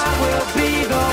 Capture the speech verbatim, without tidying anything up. I will be the